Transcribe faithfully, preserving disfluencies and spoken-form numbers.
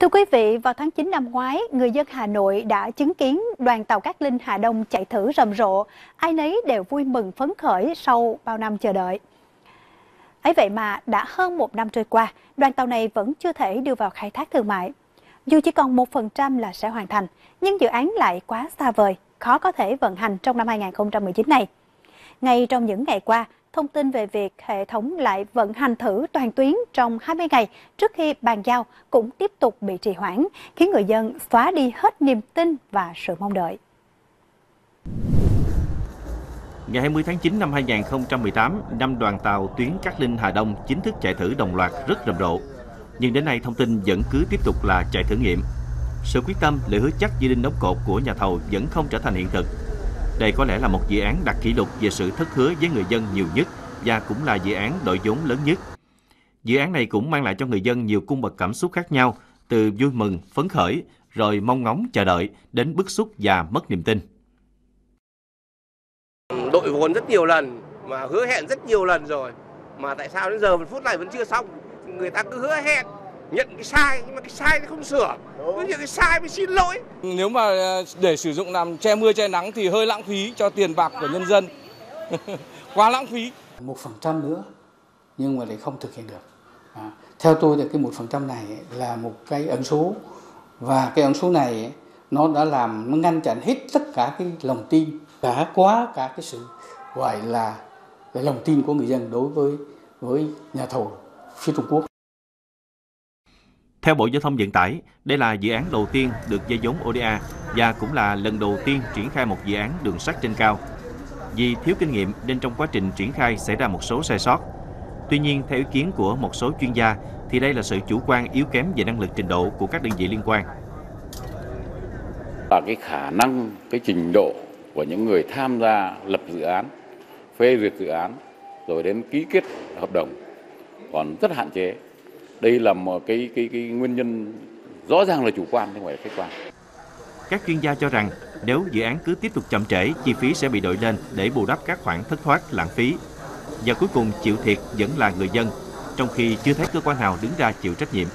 Thưa quý vị, vào tháng chín năm ngoái, người dân Hà Nội đã chứng kiến đoàn tàu Cát Linh - Hà Đông chạy thử rầm rộ. Ai nấy đều vui mừng phấn khởi sau bao năm chờ đợi. Ấy vậy mà đã hơn một năm trôi qua, đoàn tàu này vẫn chưa thể đưa vào khai thác thương mại. Dù chỉ còn một phần trăm là sẽ hoàn thành, nhưng dự án lại quá xa vời, khó có thể vận hành trong năm hai nghìn không trăm mười chín này. Ngay trong những ngày qua, thông tin về việc hệ thống lại vận hành thử toàn tuyến trong hai mươi ngày trước khi bàn giao cũng tiếp tục bị trì hoãn, khiến người dân xóa đi hết niềm tin và sự mong đợi. Ngày hai mươi tháng chín năm hai nghìn không trăm mười tám, năm đoàn tàu tuyến Cát Linh - Hà Đông chính thức chạy thử đồng loạt rất rầm rộ. Nhưng đến nay thông tin vẫn cứ tiếp tục là chạy thử nghiệm. Sự quyết tâm, lời hứa chắc như đinh đóng cột của nhà thầu vẫn không trở thành hiện thực. Đây có lẽ là một dự án đặt kỷ lục về sự thất hứa với người dân nhiều nhất và cũng là dự án đội vốn lớn nhất. Dự án này cũng mang lại cho người dân nhiều cung bậc cảm xúc khác nhau, từ vui mừng, phấn khởi, rồi mong ngóng chờ đợi đến bức xúc và mất niềm tin. Đội vốn rất nhiều lần, mà hứa hẹn rất nhiều lần rồi, mà tại sao đến giờ phút này vẫn chưa xong? Người ta cứ hứa hẹn, nhận cái sai, nhưng mà cái sai nó không sửa, cứ những cái sai mới xin lỗi. Nếu mà để sử dụng làm che mưa che nắng thì hơi lãng phí cho tiền bạc của nhân dân, quá lãng phí. Một phần trăm nữa, nhưng mà lại không thực hiện được. À, theo tôi thì cái một phần trăm này là một cái ẩn số, và cái ẩn số này nó đã làm, nó ngăn chặn hết tất cả cái lòng tin, cả quá cả cái sự gọi là cái lòng tin của người dân đối với với nhà thầu phía Trung Quốc. Theo Bộ Giao thông Vận tải, đây là dự án đầu tiên được vay vốn O D A và cũng là lần đầu tiên triển khai một dự án đường sắt trên cao. Vì thiếu kinh nghiệm nên trong quá trình triển khai xảy ra một số sai sót. Tuy nhiên, theo ý kiến của một số chuyên gia, thì đây là sự chủ quan yếu kém về năng lực trình độ của các đơn vị liên quan. Và cái khả năng, cái trình độ của những người tham gia lập dự án, phê duyệt dự án, rồi đến ký kết hợp đồng còn rất hạn chế. Đây là một cái, cái, cái nguyên nhân rõ ràng là chủ quan, chứ không phải khách quan. Các chuyên gia cho rằng nếu dự án cứ tiếp tục chậm trễ, chi phí sẽ bị đội lên để bù đắp các khoản thất thoát, lãng phí. Và cuối cùng chịu thiệt vẫn là người dân, trong khi chưa thấy cơ quan nào đứng ra chịu trách nhiệm.